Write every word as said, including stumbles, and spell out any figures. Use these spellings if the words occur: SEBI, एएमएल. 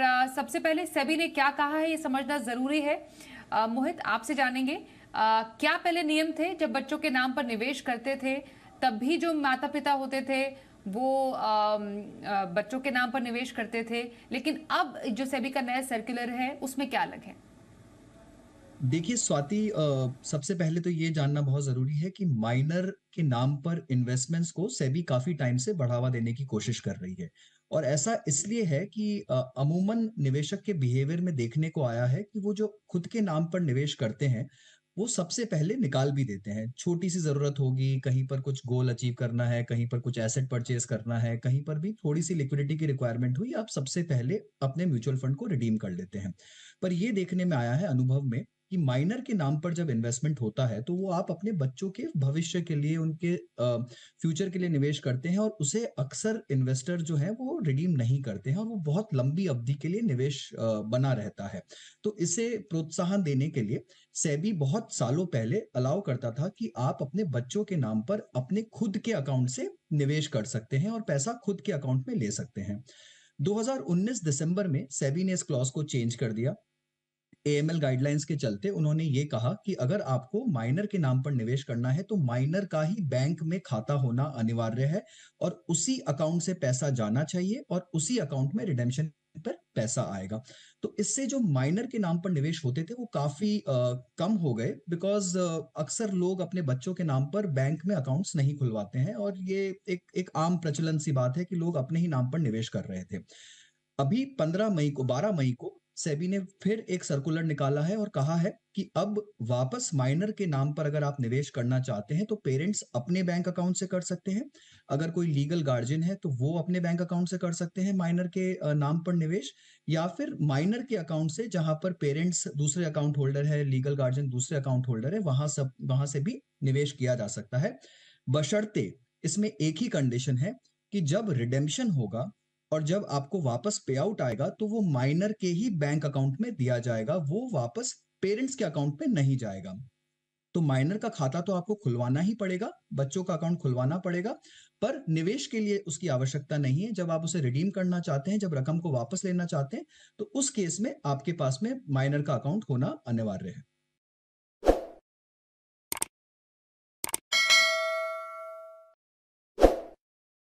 सबसे पहले सेबी ने क्या कहा है ये समझना जरूरी है। आ, मोहित आपसे जानेंगे आ, क्या पहले नियम थे जब बच्चों के नाम पर निवेश करते थे तब भी जो माता पिता होते थे वो आ, आ, बच्चों के नाम पर निवेश करते थे, लेकिन अब जो सेबी का नया सर्कुलर है उसमें क्या अलग है? देखिए स्वाति, सबसे पहले तो ये जानना बहुत जरूरी है कि माइनर के नाम पर इन्वेस्टमेंट्स को सेबी काफी टाइम से बढ़ावा देने की कोशिश कर रही है, और ऐसा इसलिए है कि अमूमन निवेशक के बिहेवियर में देखने को आया है कि वो जो खुद के नाम पर निवेश करते हैं वो सबसे पहले निकाल भी देते हैं। छोटी सी जरूरत होगी, कहीं पर कुछ गोल अचीव करना है, कहीं पर कुछ एसेट परचेज करना है, कहीं पर भी थोड़ी सी लिक्विडिटी की रिक्वायरमेंट हुई, आप सबसे पहले अपने म्यूचुअल फंड को रिडीम कर लेते हैं। पर यह देखने में आया है अनुभव में कि माइनर के नाम पर जब इन्वेस्टमेंट होता है तो वो आप अपने बच्चों के भविष्य के लिए, उनके फ्यूचर के लिए निवेश करते हैं, और उसे अक्सर इन्वेस्टर जो है वो रिडीम नहीं करते हैं, और वो बहुत लंबी अवधि के लिए निवेश बना रहता है। तो इसे प्रोत्साहन देने के लिए सेबी बहुत सालों पहले अलाउ करता था कि आप अपने बच्चों के नाम पर अपने खुद के अकाउंट से निवेश कर सकते हैं और पैसा खुद के अकाउंट में ले सकते हैं। दो हज़ार उन्नीस दिसंबर में सेबी ने इस क्लॉज को चेंज कर दिया। ए एम एल गाइडलाइंस के चलते उन्होंने ये कहा कि अगर आपको माइनर के नाम पर निवेश करना है तो माइनर का ही बैंक में खाता होना अनिवार्य है, और उसी अकाउंट से पैसा जाना चाहिए और उसी अकाउंट में रिडेम्पशन पर पैसा आएगा। तो इससे जो माइनर के नाम पर निवेश होते थे वो काफी आ, कम हो गए, बिकॉज अक्सर लोग अपने बच्चों के नाम पर बैंक में अकाउंट्स नहीं खुलवाते हैं, और ये एक एक आम प्रचलन सी बात है कि लोग अपने ही नाम पर निवेश कर रहे थे। अभी पंद्रह मई को बारह मई को सेबी ने फिर एक सर्कुलर निकाला है और कहा है कि अब वापस माइनर के नाम पर अगर आप निवेश करना चाहते हैं तो पेरेंट्स अपने बैंक अकाउंट से कर सकते हैं, अगर कोई लीगल गार्जियन है तो वो अपने बैंक अकाउंट से कर सकते हैं माइनर के नाम पर निवेश, या फिर माइनर के अकाउंट से जहां पर पेरेंट्स दूसरे अकाउंट होल्डर है, लीगल गार्जियन दूसरे अकाउंट होल्डर है, वहां सब वहां से भी निवेश किया जा सकता है। बशर्ते इसमें एक ही कंडीशन है कि जब रिडेम्पशन होगा और जब आपको वापस पे आउट आएगा तो वो माइनर के ही बैंक अकाउंट में दिया जाएगा, वो वापस पेरेंट्स के अकाउंट में नहीं जाएगा। तो माइनर का खाता तो आपको खुलवाना ही पड़ेगा, बच्चों का अकाउंट खुलवाना पड़ेगा, पर निवेश के लिए उसकी आवश्यकता नहीं है। जब आप उसे रिडीम करना चाहते हैं, जब रकम को वापस लेना चाहते हैं, तो उस केस में आपके पास में माइनर का अकाउंट होना अनिवार्य है।